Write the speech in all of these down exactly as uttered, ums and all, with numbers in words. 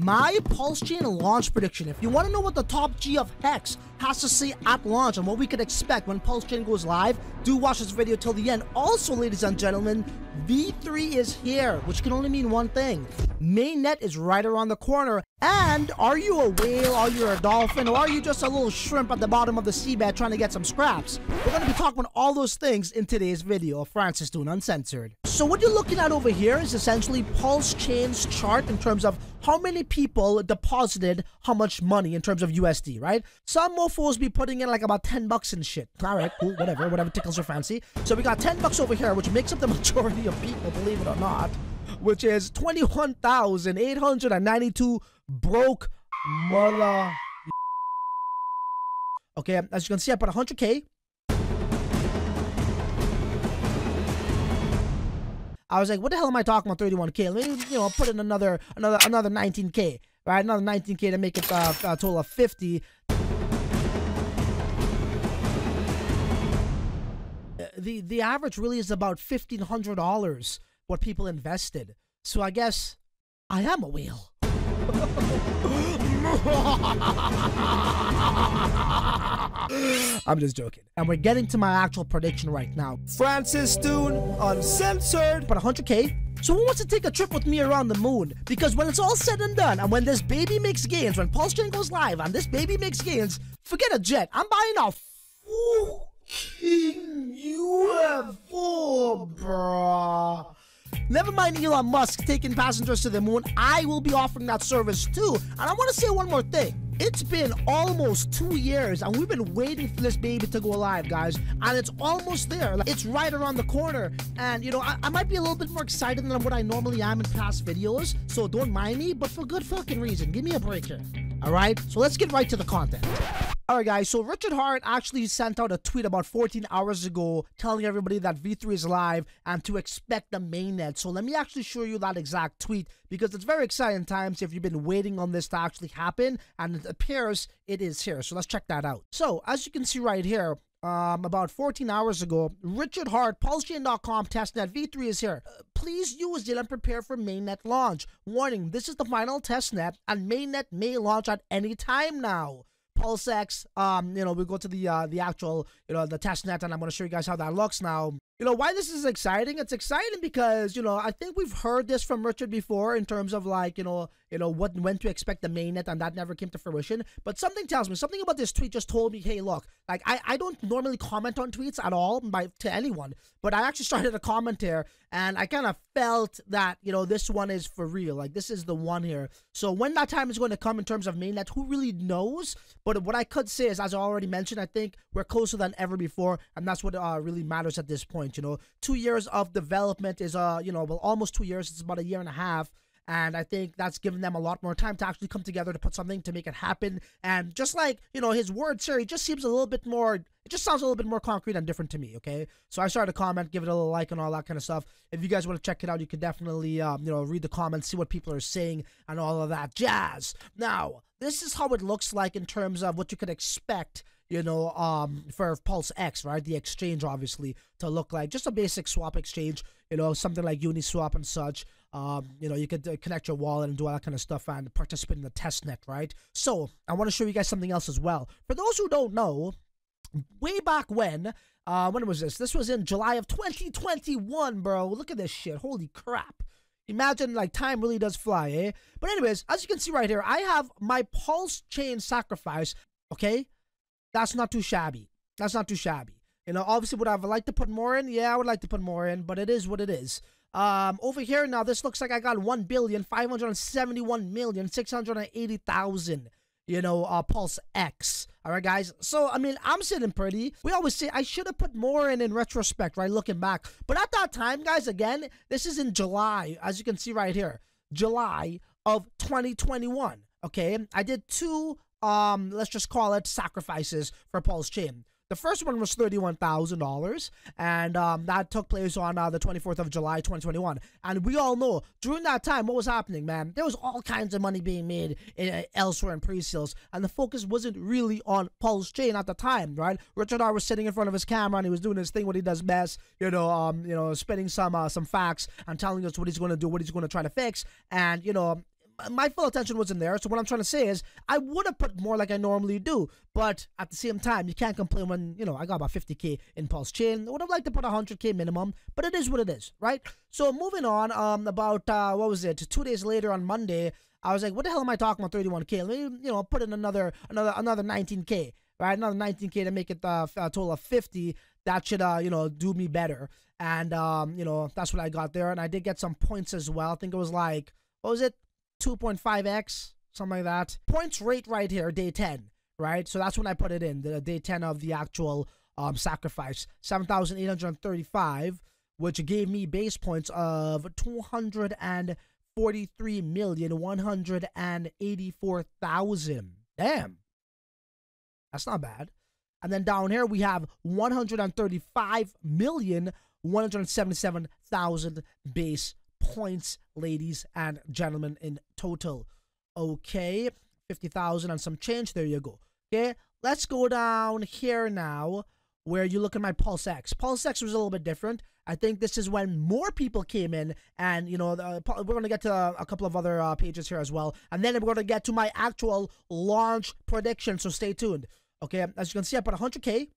My PulseChain launch prediction. If you want to know what the top G of Hex has to say at launch and what we could expect when PulseChain goes live, do watch this video till the end. Also, ladies and gentlemen, V three is here, which can only mean one thing. Mainnet is right around the corner. And are you a whale, are you a dolphin, or are you just a little shrimp at the bottom of the seabed trying to get some scraps? We're going to be talking about all those things in today's video of Francis Dhun Uncensored. So what you're looking at over here is essentially PulseChain's chart in terms of how many people deposited how much money in terms of U S D, right? Some mofos be putting in like about ten bucks and shit. All right, cool, whatever, whatever tickles your fancy. So we got ten bucks over here, which makes up the majority of people, believe it or not, which is twenty-one thousand eight hundred ninety-two broke mother. Okay, as you can see, I put one hundred K. I was like, what the hell am I talking about thirty-one K? Let me, you know, put in another, another, another nineteen K, right? Another nineteen K to make it uh, a total of fifty. The, the average really is about fifteen hundred dollars what people invested. So I guess I am a whale. I'm just joking. And we're getting to my actual prediction right now. Francis Dhun Uncensored. But one hundred K. So who wants to take a trip with me around the moon? Because when it's all said and done, and when this baby makes gains, when PulseChain goes live and this baby makes gains, forget a jet. I'm buying a fucking U F O, bruh. Never mind Elon Musk taking passengers to the moon. I will be offering that service too. And I want to say one more thing. It's been almost two years and we've been waiting for this baby to go live, guys. And it's almost there. It's right around the corner. And, you know, I, I might be a little bit more excited than what I normally am in past videos. So don't mind me, but for good fucking reason. Give me a break here. All right? So let's get right to the content. All right, guys, so Richard Heart actually sent out a tweet about fourteen hours ago telling everybody that V three is live and to expect the mainnet. So let me actually show you that exact tweet because it's very exciting times if you've been waiting on this to actually happen, and it appears it is here. So let's check that out. So as you can see right here, um, about fourteen hours ago, Richard Heart, PulseChain dot com, testnet, V three is here. Uh, please use it and prepare for mainnet launch. Warning, this is the final testnet and mainnet may launch at any time now. Pulse X, um, you know, we go to the uh, the actual, you know, the test net, and I'm going to show you guys how that looks now. You know, why this is exciting? It's exciting because, you know, I think we've heard this from Richard before in terms of like, you know, you know, what, when to expect the mainnet, and that never came to fruition. But something tells me, something about this tweet just told me, hey, look, like I, I don't normally comment on tweets at all by, to anyone, but I actually started a comment here and I kind of felt that, you know, this one is for real. Like this is the one here. So when that time is going to come in terms of mainnet, who really knows? But what I could say is, as I already mentioned, I think we're closer than ever before. And that's what uh, really matters at this point. You know, two years of development is, uh, you know, well, almost two years. It's about a year and a half. And I think that's given them a lot more time to actually come together to put something to make it happen. And just like, you know, his words here, he just seems a little bit more, it just sounds a little bit more concrete and different to me, okay? So I started to comment, give it a little like and all that kind of stuff. If you guys want to check it out, you can definitely, um, you know, read the comments, see what people are saying and all of that jazz. Now, this is how it looks like in terms of what you could expect, you know, um, for Pulse X, right? The exchange, obviously, to look like just a basic swap exchange, you know, something like Uniswap and such. Um, you know, you could uh, connect your wallet and do all that kind of stuff and participate in the testnet, right? So I want to show you guys something else as well. For those who don't know, way back when, uh, when was this? This was in July of twenty twenty-one, bro. Look at this shit. Holy crap. Imagine, like, time really does fly, eh? But anyways, as you can see right here, I have my PulseChain sacrifice, okay? That's not too shabby. That's not too shabby. You know, obviously, would I have liked to put more in? Yeah, I would like to put more in, but it is what it is. Um, over here now, this looks like I got one billion five hundred seventy-one million six hundred eighty thousand, you know, uh, Pulse X. All right, guys. So, I mean, I'm sitting pretty. We always say I should have put more in in retrospect, right, looking back. But at that time, guys, again, this is in July, as you can see right here, July of twenty twenty-one, okay? I did two... Um, let's just call it sacrifices for PulseChain. The first one was thirty-one thousand dollars, and um, that took place on uh, the twenty-fourth of July, twenty twenty-one. And we all know, during that time, what was happening, man? There was all kinds of money being made in, uh, elsewhere in pre-sales, and the focus wasn't really on PulseChain at the time, right? Richard R was sitting in front of his camera, and he was doing his thing, what he does best, you know, um, you know, spitting some uh, some facts and telling us what he's going to do, what he's going to try to fix, and, you know, my full attention wasn't there. So what I'm trying to say is I would have put more like I normally do, but at the same time, you can't complain when, you know, I got about fifty K in PulseChain. I would have liked to put one hundred K minimum, but it is what it is, right? So moving on, um, about, uh, what was it? Two days later on Monday, I was like, what the hell am I talking about thirty-one K? Let me, you know, put in another, another, another nineteen K, right? Another nineteen K to make it uh, a total of fifty. That should, uh, you know, do me better. And, um, you know, that's what I got there. And I did get some points as well. I think it was like, what was it? two point five X, something like that. Points rate right here, day ten, right? So that's when I put it in, the day ten of the actual um, sacrifice. seven thousand eight hundred thirty-five, which gave me base points of two hundred forty-three million, one hundred eighty-four thousand. Damn. That's not bad. And then down here, we have one hundred thirty-five million, one hundred seventy-seven thousand base points, ladies and gentlemen, in total. Okay, fifty thousand and some change. There you go. Okay, let's go down here now where you look at my Pulse X. Pulse X was a little bit different. I think this is when more people came in, and, you know, the, we're going to get to a, a couple of other uh, pages here as well. And then we're going to get to my actual launch prediction, so stay tuned. Okay, as you can see, I put one hundred K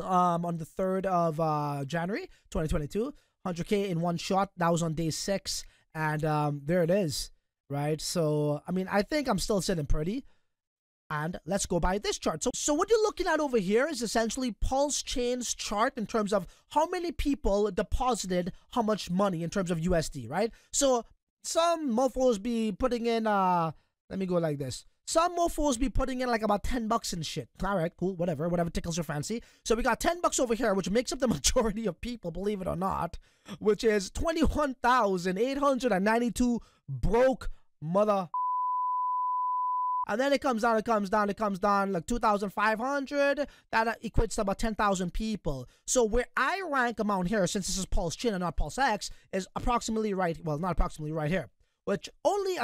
um, on the third of uh, January, twenty twenty-two. one hundred K in one shot. That was on day six. And um, there it is, right? So, I mean, I think I'm still sitting pretty. And let's go by this chart. So, so what you're looking at over here is essentially PulseChain's chart in terms of how many people deposited how much money in terms of U S D, right? So, some mofos be putting in, uh, let me go like this. Some mofos be putting in like about ten bucks and shit. All right, cool, whatever, whatever tickles your fancy. So we got ten bucks over here, which makes up the majority of people, believe it or not, which is twenty-one thousand eight hundred ninety-two broke mother. And then it comes down, it comes down, it comes down, like two thousand five hundred. That equates to about ten thousand people. So where I rank amount here, since this is PulseChain and not PulseX, is approximately right, well, not approximately right here. Which only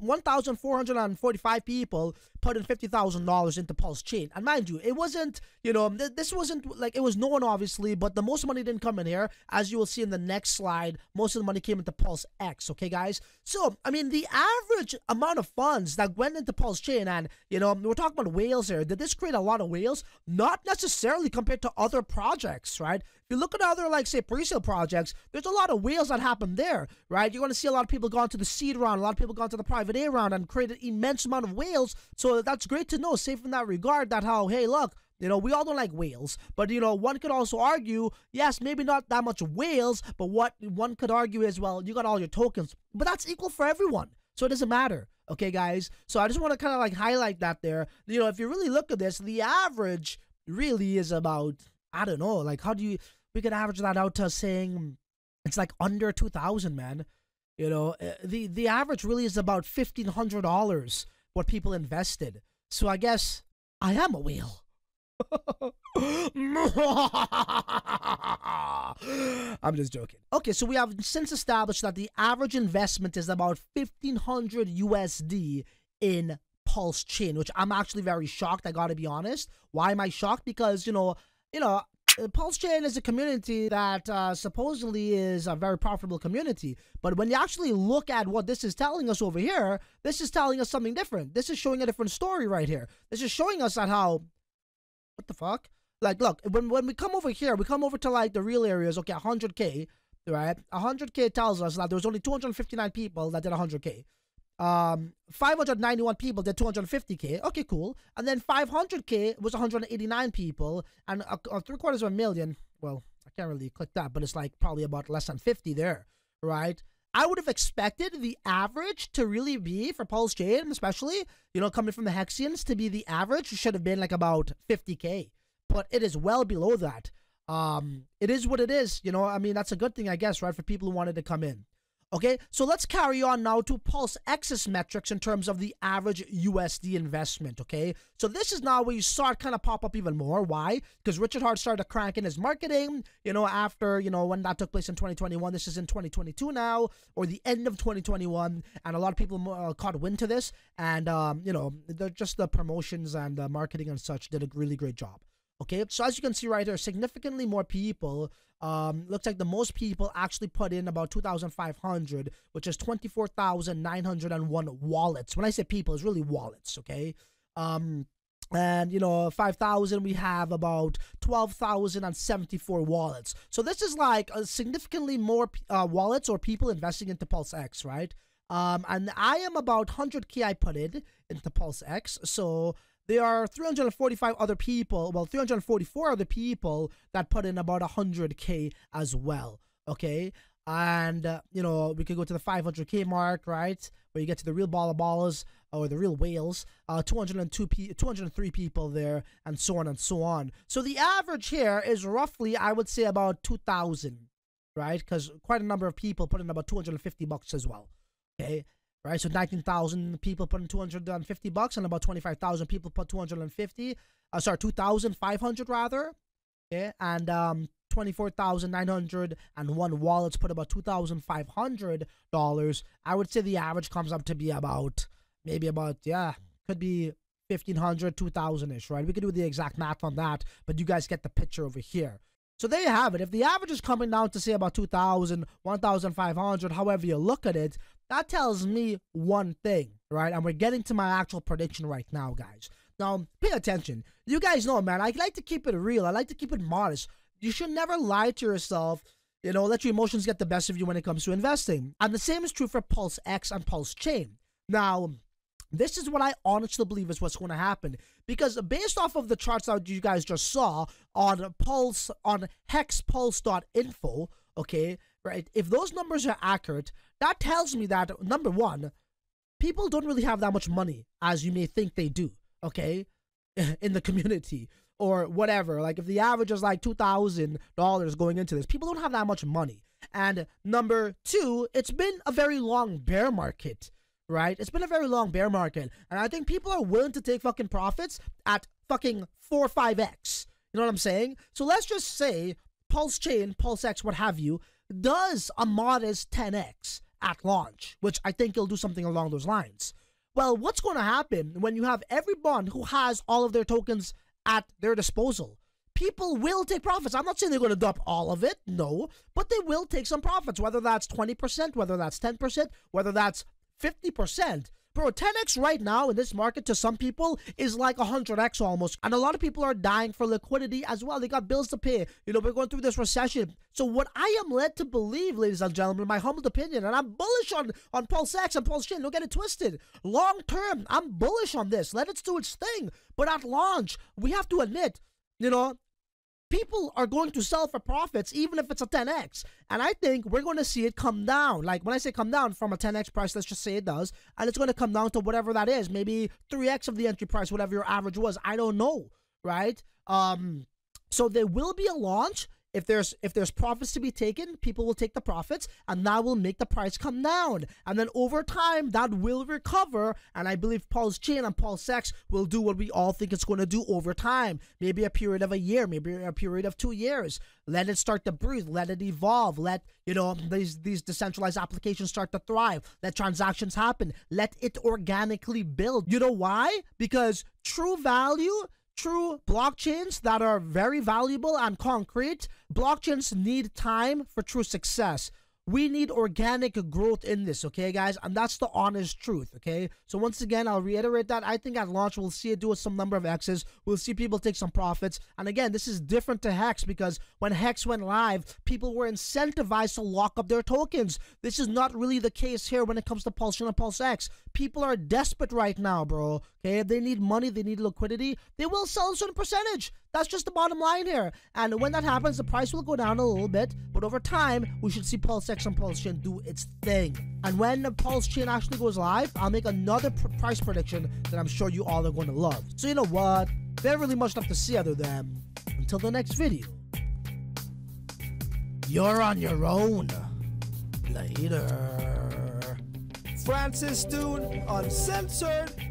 one thousand four hundred forty-five people put in fifty thousand dollars into PulseChain. And mind you, it wasn't, you know, th this wasn't, like, it was known, obviously, but the most money didn't come in here. As you will see in the next slide, most of the money came into Pulse X, okay, guys? So, I mean, the average amount of funds that went into PulseChain, and, you know, we're talking about whales here. Did this create a lot of whales? Not necessarily compared to other projects, right? You look at other, like, say, pre-sale projects, there's a lot of whales that happen there, right? You're going to see a lot of people gone to the seed round, a lot of people gone to the private A round and created an immense amount of whales. So that's great to know, safe in that regard, that how, hey, look, you know, we all don't like whales, but, you know, one could also argue, yes, maybe not that much whales, but what one could argue is, well, you got all your tokens, but that's equal for everyone. So it doesn't matter. Okay, guys. So I just want to kind of like highlight that there. You know, if you really look at this, the average really is about, I don't know, like, how do you, we could average that out to saying it's like under two thousand, man. You know, the, the average really is about fifteen hundred dollars what people invested. So I guess I am a whale. I'm just joking. Okay, so we have since established that the average investment is about fifteen hundred U S D in PulseChain, which I'm actually very shocked. I got to be honest. Why am I shocked? Because, you know, you know, PulseChain is a community that uh, supposedly is a very profitable community. But when you actually look at what this is telling us over here, this is telling us something different. This is showing a different story right here. This is showing us that how, what the fuck? Like, look, when, when we come over here, we come over to like the real areas, okay, one hundred K, right? one hundred K tells us that there was only two hundred fifty-nine people that did one hundred K. Um, five hundred ninety-one people did two hundred fifty K. Okay, cool. And then five hundred K was one hundred eighty-nine people, and a, a three quarters of a million. Well, I can't really click that, but it's like probably about less than fifty there, right? I would have expected the average to really be for PulseChain, especially, you know, coming from the Hexians, to be the average should have been like about fifty K, but it is well below that. Um, it is what it is, you know. I mean, that's a good thing, I guess, right? For people who wanted to come in. Okay, so let's carry on now to Pulse X's metrics in terms of the average U S D investment, okay? So this is now where you start kind of pop up even more. Why? Because Richard Heart started cranking his marketing, you know, after, you know, when that took place in twenty twenty-one. This is in twenty twenty-two now, or the end of twenty twenty-one, and a lot of people uh, caught wind to this, and, um, you know, just the promotions and the marketing and such did a really great job. Okay, so as you can see right here, significantly more people. Um, looks like the most people actually put in about two thousand five hundred, which is twenty-four thousand nine hundred one wallets. When I say people, it's really wallets, okay? Um, and, you know, five thousand, we have about twelve thousand seventy-four wallets. So this is like a significantly more uh, wallets or people investing into Pulse X, right? Um, and I am about one hundred K I put in into Pulse X, so... there are three hundred forty-five other people, well, three hundred forty-four other people that put in about one hundred K as well, okay? And, uh, you know, we could go to the five hundred K mark, right? Where you get to the real ball of balls or the real whales, uh, two hundred two, pe two hundred three people there, and so on and so on. So the average here is roughly, I would say, about two thousand, right? Because quite a number of people put in about two hundred fifty bucks as well, okay? Right, so nineteen thousand people put in two hundred fifty bucks, and about twenty-five thousand people put two hundred fifty. Uh, sorry, two thousand five hundred rather. Okay, and um, twenty-four thousand nine hundred one wallets put about two thousand five hundred dollars. I would say the average comes up to be about maybe about yeah, could be fifteen hundred, two thousand-ish. Right, we could do the exact math on that, but you guys get the picture over here. So there you have it. If the average is coming down to say about two thousand, one thousand five hundred, however you look at it, that tells me one thing, right? And we're getting to my actual prediction right now, guys. Now, pay attention. You guys know, man, I like to keep it real. I like to keep it modest. You should never lie to yourself. You know, let your emotions get the best of you when it comes to investing. And the same is true for Pulse X and Pulse Chain. Now, this is what I honestly believe is what's going to happen, because based off of the charts that you guys just saw on Pulse, on hex pulse dot info, okay, right? If those numbers are accurate, that tells me that, number one, people don't really have that much money as you may think they do, okay, in the community or whatever. Like if the average is like two thousand dollars going into this, people don't have that much money. And number two, it's been a very long bear market. Right? It's been a very long bear market. And I think people are willing to take fucking profits at fucking four or five X. You know what I'm saying? So let's just say Pulse Chain, Pulse X, what have you, does a modest ten X at launch, which I think it'll do something along those lines. Well, what's going to happen when you have everyone who has all of their tokens at their disposal? People will take profits. I'm not saying they're going to dump all of it, no, but they will take some profits, whether that's twenty percent, whether that's ten percent, whether that's fifty percent. Bro, ten X right now in this market to some people is like one hundred X almost. And a lot of people are dying for liquidity as well. They got bills to pay. You know, we're going through this recession. So what I am led to believe, ladies and gentlemen, my humbled opinion, and I'm bullish on, on Pulse X and Pulse Chain. Don't get it twisted. Long term, I'm bullish on this. Let it do its thing. But at launch, we have to admit, you know, people are going to sell for profits even if it's a ten X. And I think we're going to see it come down. Like when I say come down from a ten X price, let's just say it does. And it's going to come down to whatever that is. Maybe three X of the entry price, whatever your average was. I don't know, right? Um, so there will be a launch. If there's if there's profits to be taken, people will take the profits, and that will make the price come down. And then over time, that will recover, and I believe Pulse Chain and Pulse X will do what we all think it's going to do over time. Maybe a period of a year, maybe a period of two years. Let it start to breathe. Let it evolve. Let, you know, these, these decentralized applications start to thrive. Let transactions happen. Let it organically build. You know why? Because true value... true blockchains that are very valuable and concrete, blockchains need time for true success. We need organic growth in this, okay, guys? And that's the honest truth, okay? So once again, I'll reiterate that. I think at launch, we'll see it do some number of X's. We'll see people take some profits. And again, this is different to Hex, because when Hex went live, people were incentivized to lock up their tokens. This is not really the case here when it comes to Pulse Chain and Pulse X. People are desperate right now, bro, okay? If they need money, they need liquidity, they will sell a certain percentage. That's just the bottom line here. And when that happens, the price will go down a little bit, but over time, we should see Pulse X and Pulse Chain do its thing. And when the Pulse Chain actually goes live, I'll make another pr price prediction that I'm sure you all are going to love. So you know what? There ain't really much left to see other than, until the next video, you're on your own. Later. Francis Dhun Uncensored.